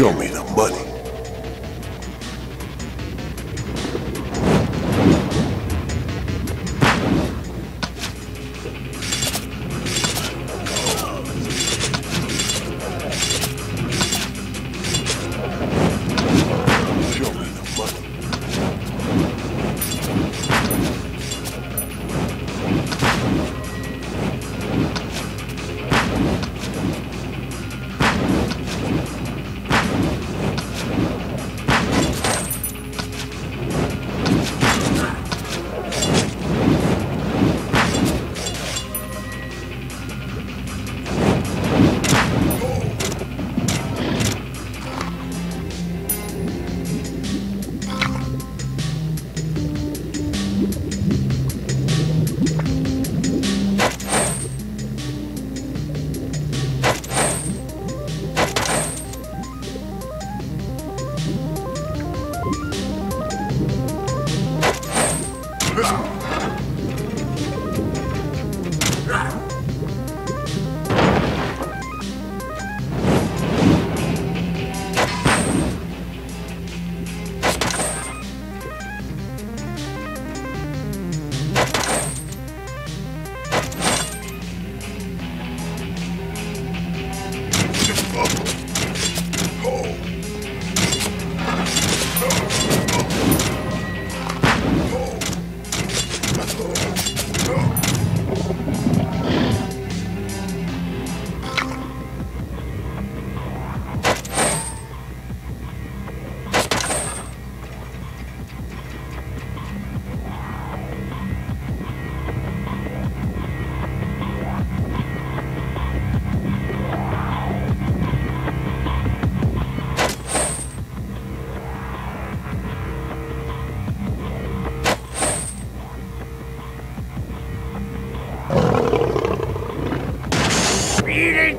Show me the money.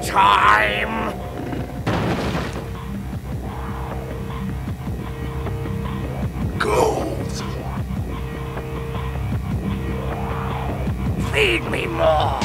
Time! Gold! Feed me more!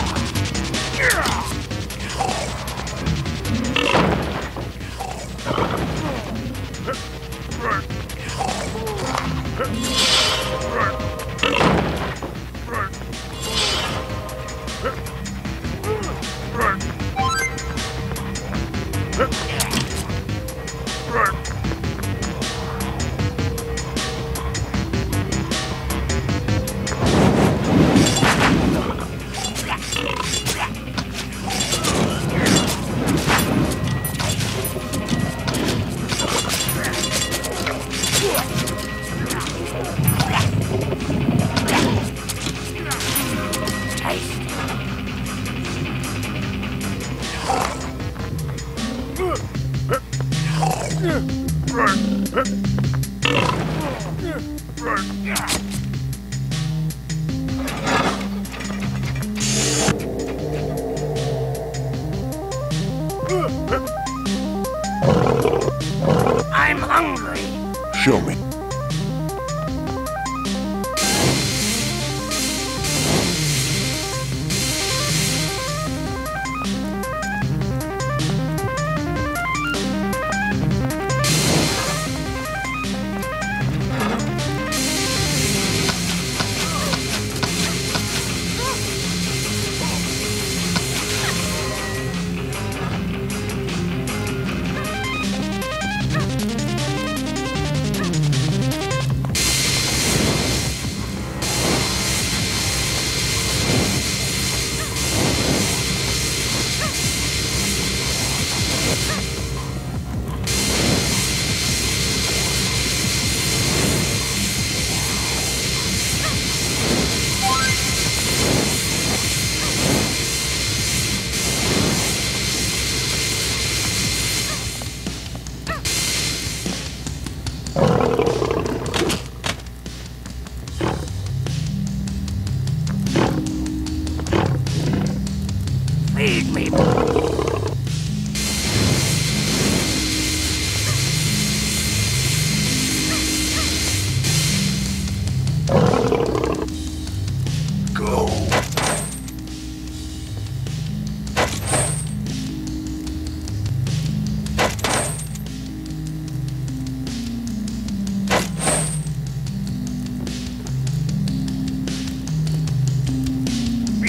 I'm hungry. Show me.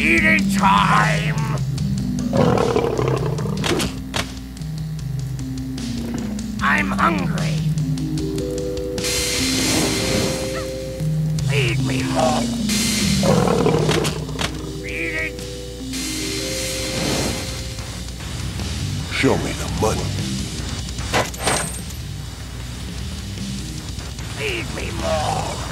eating time! I'm hungry. Feed me more. Feed it. Show me the money. Feed me more.